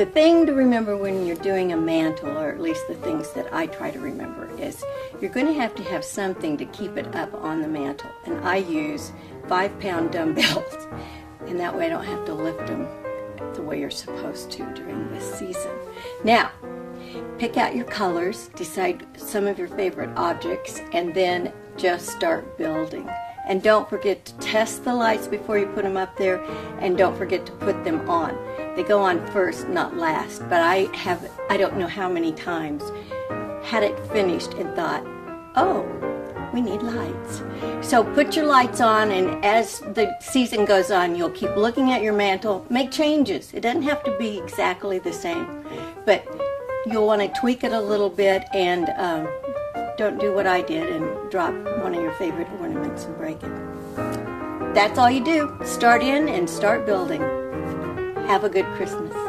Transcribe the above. The thing to remember when you're doing a mantle, or at least the things that I try to remember, is you're going to have something to keep it up on the mantle. And I use 5-pound dumbbells, and that way I don't have to lift them the way you're supposed to during this season. Now, pick out your colors, decide some of your favorite objects, and then just start building. And don't forget to test the lights before you put them up there, and don't forget to put them on. They go on first, not last, but I don't know how many times, had it finished and thought, oh, we need lights. So put your lights on, and as the season goes on, you'll keep looking at your mantle, make changes. It doesn't have to be exactly the same, but you'll want to tweak it a little bit, and don't do what I did and drop one of your favorite ornaments and break it. That's all you do. Start in and start building. Have a good Christmas.